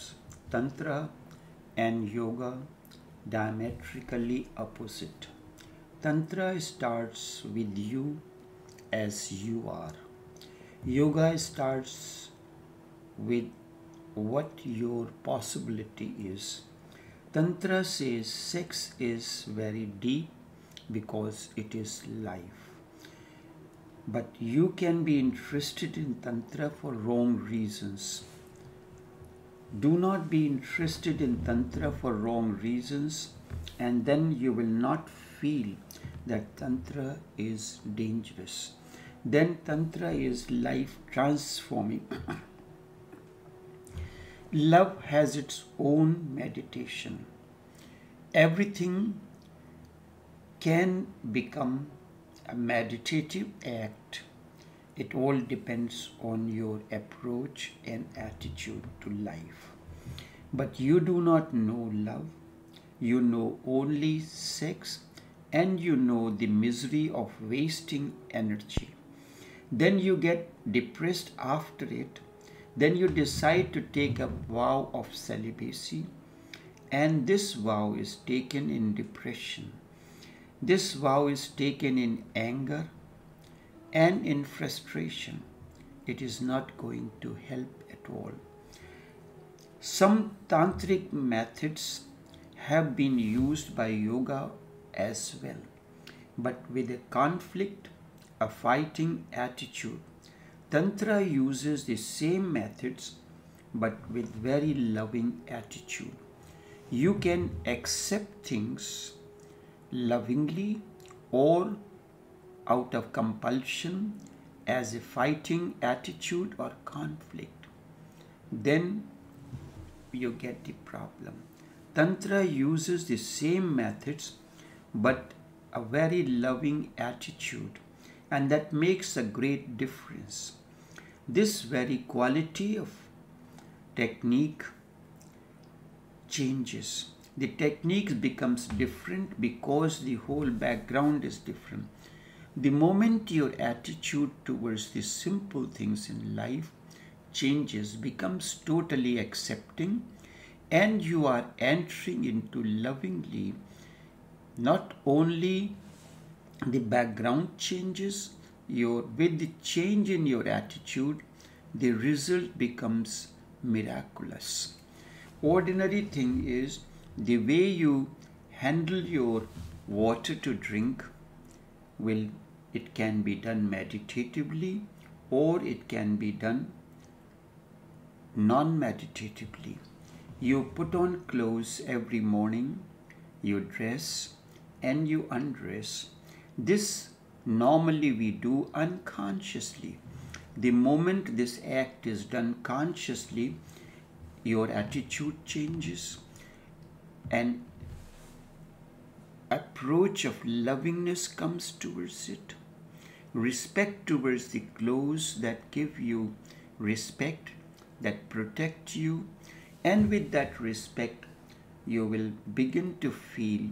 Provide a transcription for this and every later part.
follows. Tantra and Yoga diametrically opposite. Tantra starts with you as you are. Yoga starts with what your possibility is. Tantra says sex is very deep because it is life. But you can be interested in Tantra for wrong reasons. Do not be interested in Tantra for wrong reasons, and then you will not feel that Tantra is dangerous. Then Tantra is life transforming. Love has its own meditation. Everything can become a meditative act. It all depends on your approach and attitude to life. But you do not know love. You know only sex, and you know the misery of wasting energy. Then you get depressed after it. Then you decide to take a vow of celibacy, and this vow is taken in depression. This vow is taken in anger and in frustration. It is not going to help at all. Some tantric methods have been used by yoga as well, but with a conflict, a fighting attitude. Tantra uses the same methods, but with very loving attitude. You can accept things lovingly or out of compulsion as a fighting attitude or conflict. Then you get the problem. Tantra uses the same methods, but a very loving attitude, and that makes a great difference. This very quality of technique changes. The technique becomes different because the whole background is different. The moment your attitude towards the simple things in life changes, becomes totally accepting, and you are entering into lovingly, not only the background changes, with the change in your attitude, the result becomes miraculous. Ordinary thing is the way you handle your water to drink. It can be done meditatively, or it can be done non-meditatively. You put on clothes every morning, you dress and you undress. This normally we do unconsciously. The moment this act is done consciously, your attitude changes. An approach of lovingness comes towards it. Respect towards the clothes that give you respect, that protect you. And with that respect, you will begin to feel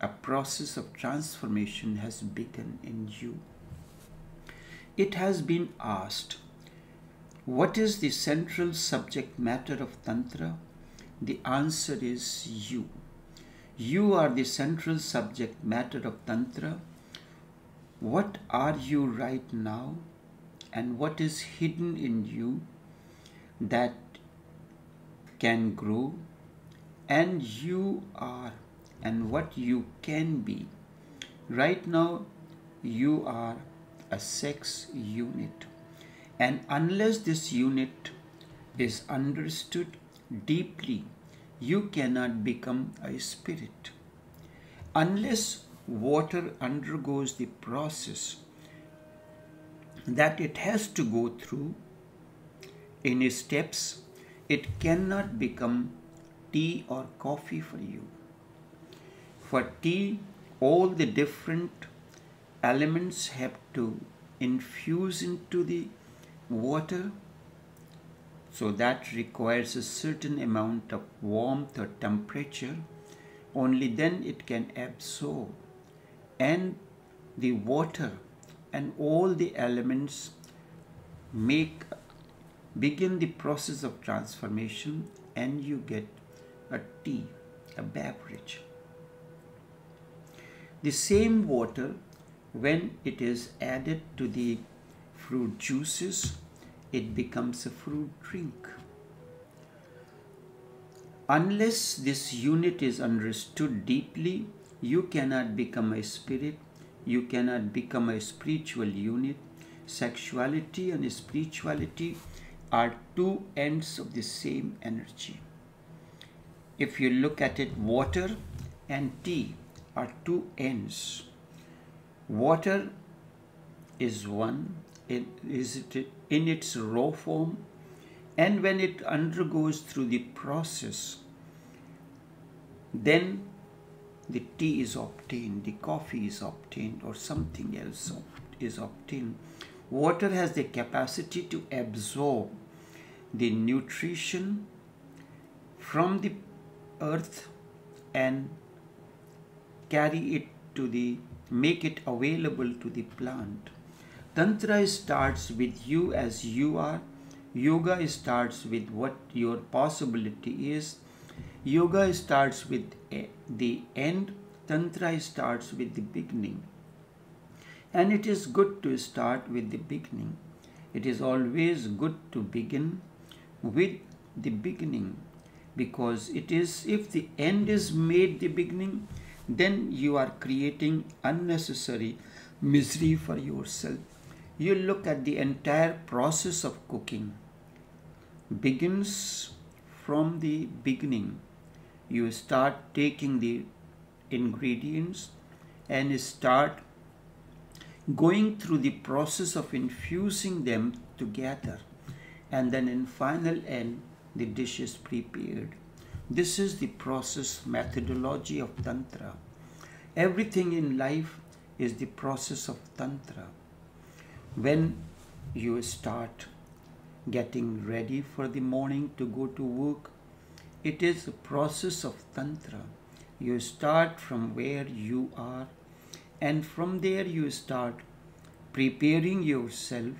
a process of transformation has begun in you. It has been asked, what is the central subject matter of Tantra? The answer is you. You are the central subject matter of Tantra. What are you right now, and what is hidden in you that can grow, and you are, and what you can be. Right now, you are a sex unit, and unless this unit is understood deeply, you cannot become a spirit. Unless water undergoes the process that it has to go through in steps, it cannot become tea or coffee for you. For tea, all the different elements have to infuse into the water, so that requires a certain amount of warmth or temperature. Only then it can absorb, and the water and all the elements make Begin the process of transformation and you get a tea, a beverage. The same water, when it is added to the fruit juices, it becomes a fruit drink. Unless this unit is understood deeply, you cannot become a spirit, you cannot become a spiritual unit. Sexuality and spirituality are two ends of the same energy. If you look at it, water and tea are two ends. Water is one, it is in its raw form, and when it undergoes through the process, then the tea is obtained, the coffee is obtained, or something else is obtained. Water has the capacity to absorb the nutrition from the earth and carry it to the, make it available to the plant. Tantra starts with you as you are. Yoga starts with what your possibility is. Yoga starts with the end. Tantra starts with the beginning. And it is good to start with the beginning. It is always good to begin with the beginning, because it is, if the end is made the beginning, then you are creating unnecessary misery for yourself. You look at the entire process of cooking. Begins from the beginning. You start taking the ingredients and start going through the process of infusing them together, and then in final end the dish is prepared. This is the process methodology of Tantra. Everything in life is the process of Tantra. When you start getting ready for the morning to go to work, it is the process of Tantra. You start from where you are, and from there you start preparing yourself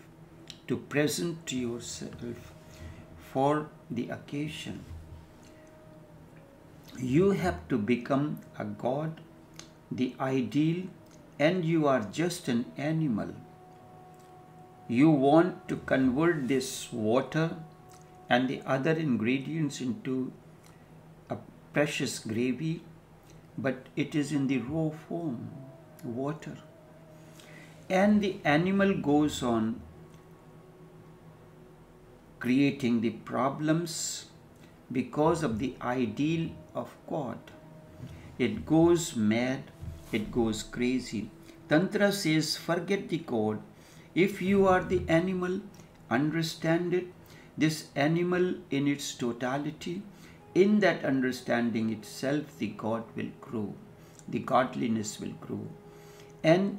to present to yourself for the occasion. You have to become a god, the ideal, and you are just an animal. You want to convert this water and the other ingredients into a precious gravy, but it is in the raw form, water. And the animal goes on creating the problems because of the ideal of God. It goes mad, it goes crazy. Tantra says, forget the God. If you are the animal, understand it, this animal in its totality. In that understanding itself, the God will grow, the godliness will grow. And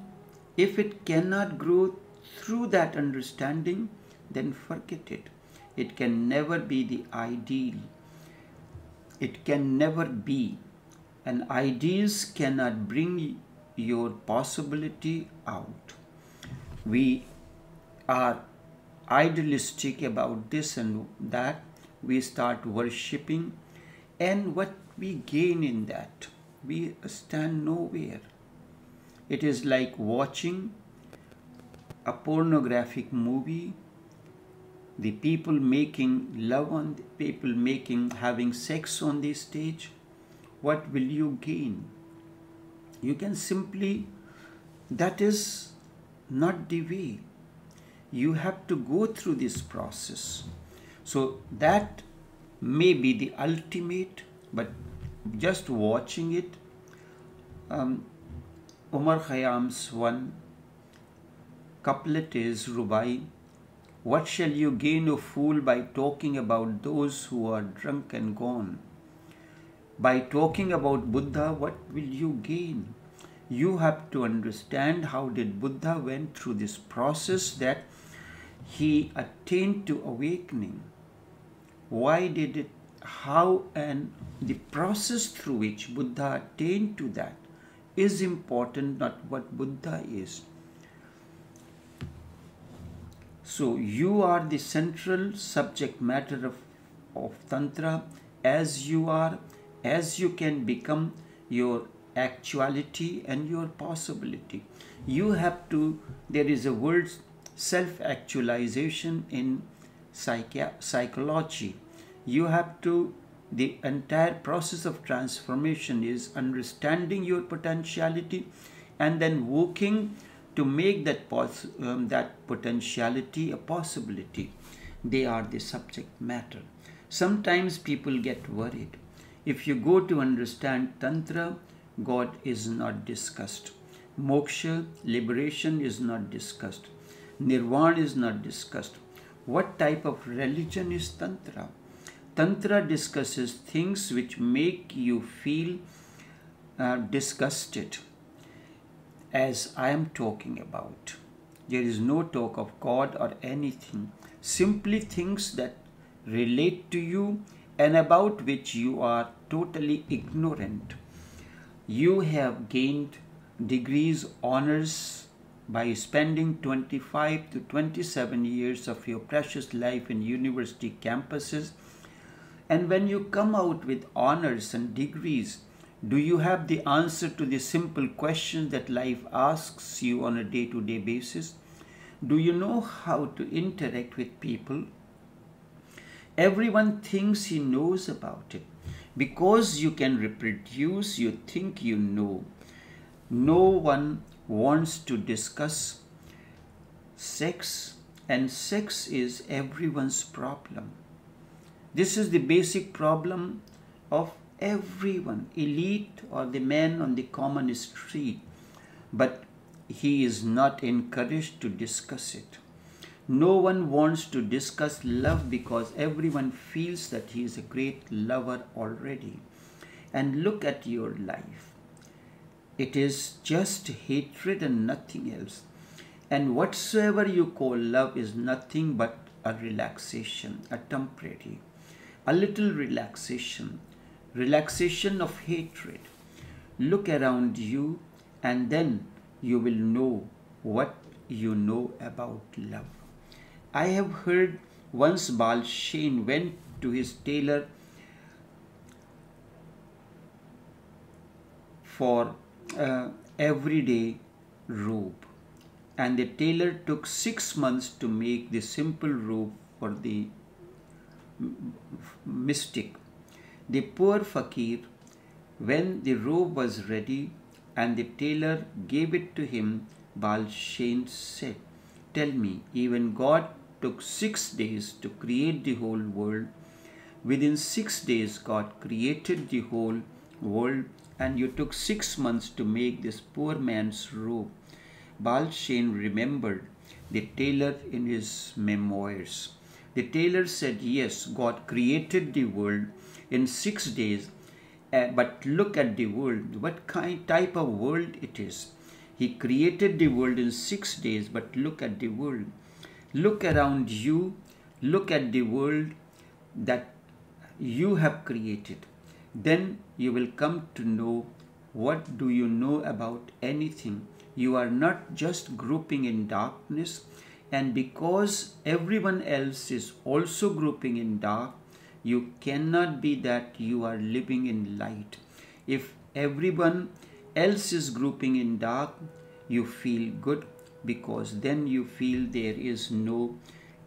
if it cannot grow through that understanding, then forget it. It can never be the ideal. It can never be. And ideals cannot bring your possibility out. We are idealistic about this and that. We start worshipping, and what we gain in that, we stand nowhere. It is like watching a pornographic movie, the people making love on the people having sex on the stage. What will you gain? You can simply, that is not the way. You have to go through this process. So that may be the ultimate, but just watching it, Umar Khayyam's one couplet is Rubai. What shall you gain, O fool, by talking about those who are drunk and gone? By talking about Buddha, what will you gain? You have to understand how did Buddha went through this process that he attained to awakening. Why did it, how, and the process through which Buddha attained to that is important, not what Buddha is. So you are the central subject matter of Tantra. As you are, as you can become your actuality and your possibility. You have to, there is a word self-actualization in psychology. You have to, the entire process of transformation is understanding your potentiality and then working to make that that potentiality a possibility. They are the subject matter. Sometimes people get worried. If you go to understand Tantra, God is not discussed. Moksha, liberation, is not discussed. Nirvana is not discussed. What type of religion is Tantra? Tantra discusses things which make you feel disgusted, as I am talking about. There is no talk of God or anything. Simply things that relate to you and about which you are totally ignorant. You have gained degrees, honors, by spending 25 to 27 years of your precious life in university campuses. And when you come out with honors and degrees, do you have the answer to the simple question that life asks you on a day-to-day basis? Do you know how to interact with people? Everyone thinks he knows about it. Because you can reproduce, you think you know. No one wants to discuss sex, and sex is everyone's problem. This is the basic problem of everyone, elite or the man on the common street, but he is not encouraged to discuss it. No one wants to discuss love because everyone feels that he is a great lover already. And look at your life. It is just hatred and nothing else. And whatsoever you call love is nothing but a relaxation, a temporary, a little relaxation, relaxation of hatred. Look around you and then you will know what you know about love. I have heard once Baal Shem went to his tailor for everyday robe, and the tailor took 6 months to make the simple robe for the mystic. The poor fakir, when the robe was ready and the tailor gave it to him, Baal Shem said, "Tell me, even God took 6 days to create the whole world. Within 6 days God created the whole world, and you took 6 months to make this poor man's robe." Baal Shem remembered the tailor in his memoirs. The tailor said, "Yes, God created the world in 6 days, but look at the world, what type of world it is. He created the world in 6 days, but look at the world. Look around you, look at the world that you have created. Then you will come to know what do you know about anything. You are not just groping in darkness, and because everyone else is also groping in dark, you cannot be that you are living in light. If everyone else is groping in dark, you feel good because then you feel there is no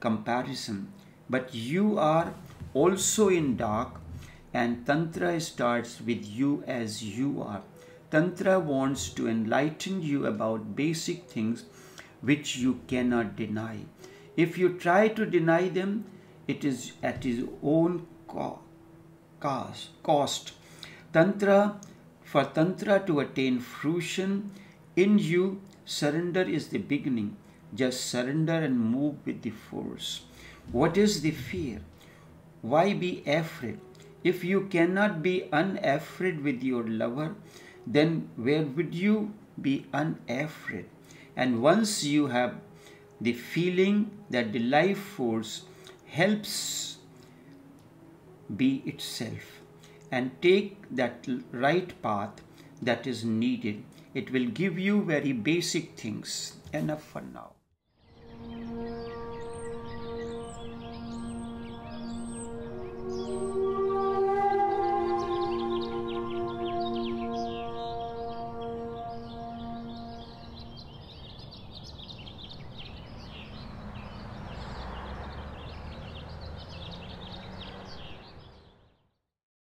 comparison. But you are also in dark, and Tantra starts with you as you are. Tantra wants to enlighten you about basic things which you cannot deny. If you try to deny them, it is at its own cost. For Tantra to attain fruition in you, surrender is the beginning. Just surrender and move with the force. What is the fear? Why be afraid? If you cannot be unafraid with your lover, then where would you be unafraid? And once you have the feeling that the life force helps be itself and take that right path that is needed, it will give you very basic things. Enough for now.